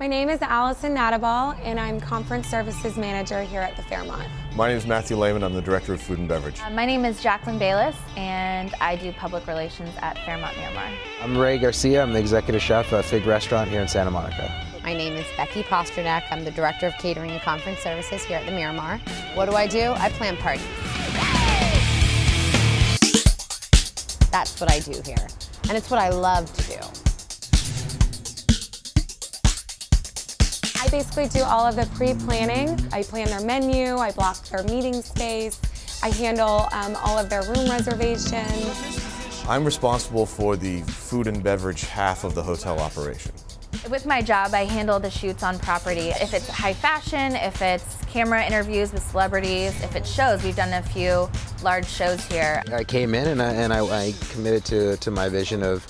My name is Allison Nadabal, and I'm Conference Services Manager here at the Fairmont. My name is Matthew Layman. I'm the Director of Food and Beverage. My name is Jacqueline Bayless, and I do Public Relations at Fairmont Miramar. I'm Ray Garcia. I'm the Executive Chef at Fig Restaurant here in Santa Monica. My name is Becky Posternak. I'm the Director of Catering and Conference Services here at the Miramar. What do? I plan parties. That's what I do here, and it's what I love to do. I basically do all of the pre-planning. I plan their menu, I block their meeting space, I handle all of their room reservations. I'm responsible for the food and beverage half of the hotel operation. With my job, I handle the shoots on property. If it's high fashion, if it's camera interviews with celebrities, if it's shows, we've done a few large shows here. I came in and I committed to my vision of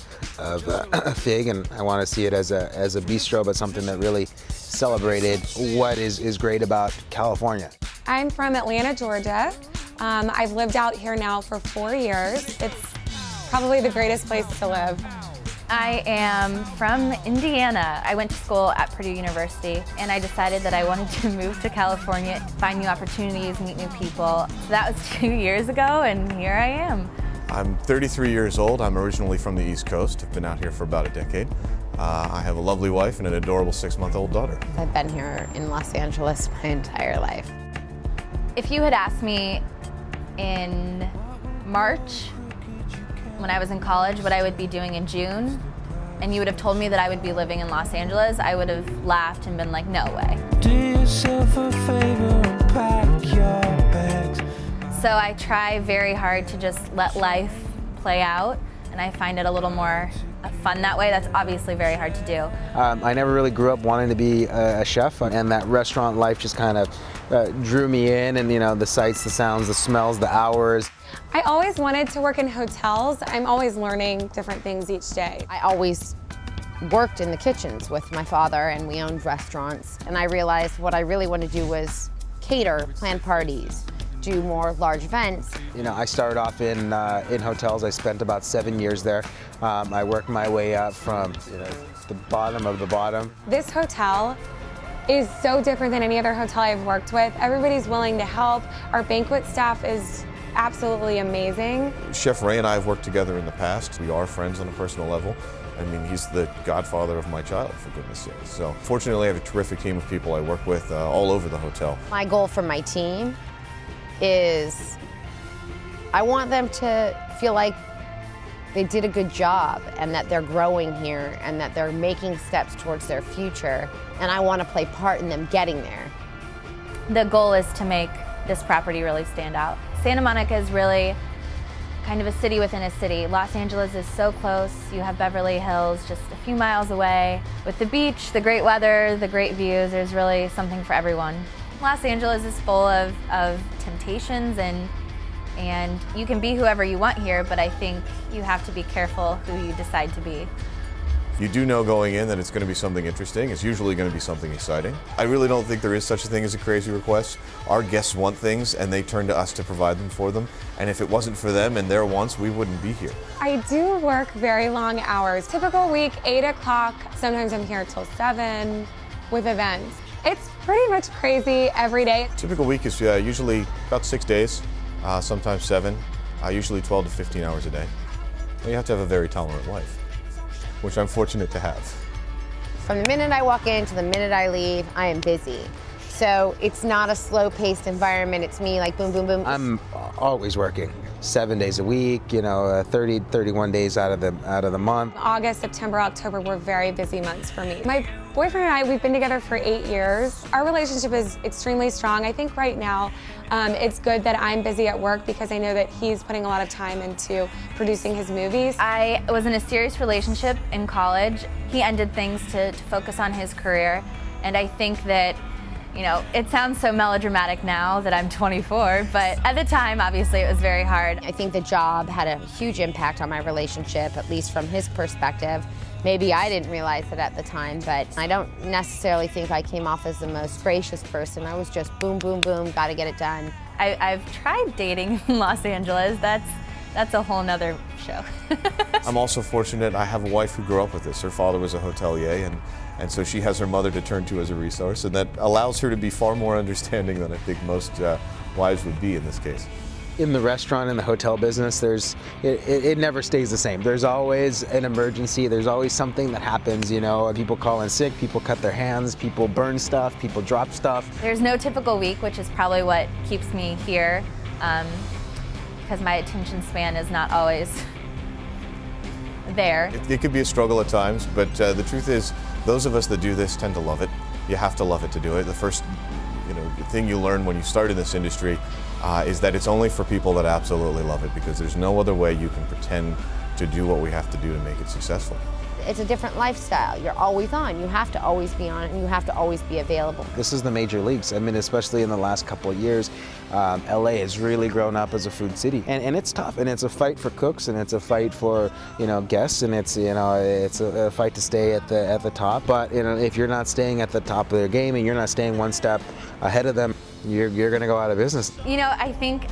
Fig, and I want to see it as a bistro, but something that really celebrated what is great about California. I'm from Atlanta, Georgia. I've lived out here now for 4 years. It's probably the greatest place to live. I am from Indiana. I went to school at Purdue University, and I decided that I wanted to move to California, find new opportunities, meet new people. So that was 2 years ago, and here I am. I'm 33 years old. I'm originally from the East Coast. I've been out here for about a decade. I have a lovely wife and an adorable six-month-old daughter. I've been here in Los Angeles my entire life. If you had asked me in March when I was in college what I would be doing in June, and you would have told me that I would be living in Los Angeles, I would have laughed and been like, no way. Do yourself a favor and pack your bags. So I try very hard to just let life play out, and I find it a little more fun that way. That's obviously very hard to do. I never really grew up wanting to be a chef, and that restaurant life just kind of drew me in, and you know, the sights, the sounds, the smells, the hours. I always wanted to work in hotels. I'm always learning different things each day. I always worked in the kitchens with my father, and we owned restaurants, and I realized what I really wanted to do was cater, plan parties, do more large events. You know, I started off in hotels. I spent about 7 years there. I worked my way up from, you know, the bottom of the bottom. This hotel is so different than any other hotel I've worked with. Everybody's willing to help. Our banquet staff is absolutely amazing. Chef Ray and I have worked together in the past. We are friends on a personal level. I mean, he's the godfather of my child, for goodness sake. So fortunately, I have a terrific team of people I work with all over the hotel. My goal for my team is I want them to feel like they did a good job, and that they're growing here, and that they're making steps towards their future, and I want to play part in them getting there. The goal is to make this property really stand out. Santa Monica is really kind of a city within a city. Los Angeles is so close. You have Beverly Hills just a few miles away. With the beach, the great weather, the great views, there's really something for everyone. Los Angeles is full of temptations, and you can be whoever you want here, but I think you have to be careful who you decide to be. You do know going in that it's going to be something interesting. It's usually going to be something exciting. I really don't think there is such a thing as a crazy request. Our guests want things, and they turn to us to provide them for them. And if it wasn't for them and their wants, we wouldn't be here. I do work very long hours. Typical week, 8 o'clock. Sometimes I'm here till 7 with events. It's pretty much crazy every day. Typical week is usually about 6 days, sometimes 7, usually 12 to 15 hours a day. Well, you have to have a very tolerant wife, which I'm fortunate to have. From the minute I walk in to the minute I leave, I am busy. So it's not a slow-paced environment. It's me, like, boom, boom, boom. I'm always working 7 days a week, you know, 31 days out of the month. August, September, October were very busy months for me. My boyfriend and I, we've been together for 8 years. Our relationship is extremely strong. I think right now it's good that I'm busy at work, because I know that he's putting a lot of time into producing his movies. I was in a serious relationship in college. He ended things to focus on his career, and I think that, you know, it sounds so melodramatic now that I'm 24, but at the time, obviously, it was very hard. I think the job had a huge impact on my relationship, at least from his perspective. Maybe I didn't realize it at the time, but I don't necessarily think I came off as the most gracious person. I was just boom, boom, boom, gotta get it done. I've tried dating in Los Angeles. That's that's a whole nother show. I'm also fortunate. I have a wife who grew up with this. Her father was a hotelier, and so she has her mother to turn to as a resource, and that allows her to be far more understanding than I think most wives would be in this case. In the restaurant and the hotel business, it never stays the same. There's always an emergency. There's always something that happens, you know. People call in sick, people cut their hands, people burn stuff, people drop stuff. There's no typical week, which is probably what keeps me here, because my attention span is not always there. It could be a struggle at times, but the truth is, those of us that do this tend to love it. You have to love it to do it. The first, you know, the thing you learn when you start in this industry is that it's only for people that absolutely love it, because there's no other way you can pretend to do what we have to do to make it successful. It's a different lifestyle. You're always on. You have to always be on, and you have to always be available. This is the major leagues. I mean, especially in the last couple of years, LA has really grown up as a food city, and it's tough, and it's a fight for cooks, and it's a fight for, you know, guests, and it's, you know, it's a fight to stay at the top. But, you know, if you're not staying at the top of their game and you're not staying one step ahead of them, you're going to go out of business. You know, I think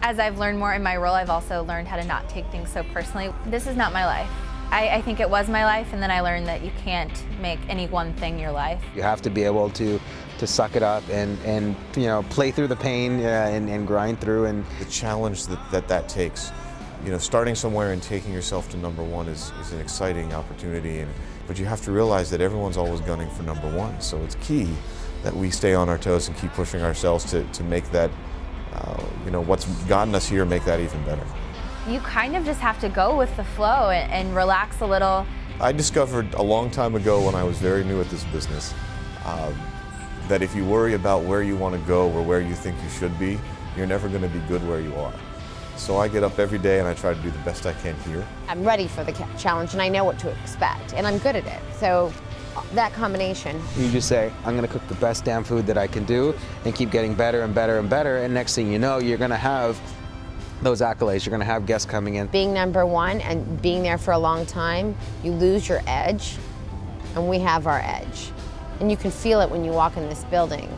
as I've learned more in my role, I've also learned how to not take things so personally. This is not my life. I think it was my life, and then I learned that you can't make any one thing your life. You have to be able to suck it up and you know, play through the pain and grind through. And the challenge that takes, you know, starting somewhere and taking yourself to number one is an exciting opportunity, but you have to realize that everyone's always gunning for number one, so it's key that we stay on our toes and keep pushing ourselves to make that, you know, what's gotten us here, make that even better. You kind of just have to go with the flow and relax a little. I discovered a long time ago when I was very new at this business that if you worry about where you want to go or where you think you should be, you're never going to be good where you are. So I get up every day and I try to do the best I can here. I'm ready for the challenge, and I know what to expect, and I'm good at it. So that combination. You just say, I'm going to cook the best damn food that I can do and keep getting better and better and better, and next thing you know, you're going to have those accolades, you're going to have guests coming in. Being number one and being there for a long time, you lose your edge, and we have our edge. And you can feel it when you walk in this building.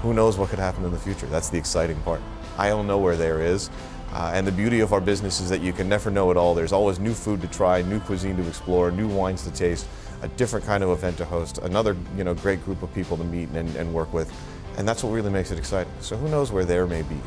Who knows what could happen in the future? That's the exciting part. I don't know where there is, and the beauty of our business is that you can never know it all. There's always new food to try, new cuisine to explore, new wines to taste, a different kind of event to host, another, you know, great group of people to meet and work with, and that's what really makes it exciting. So who knows where there may be.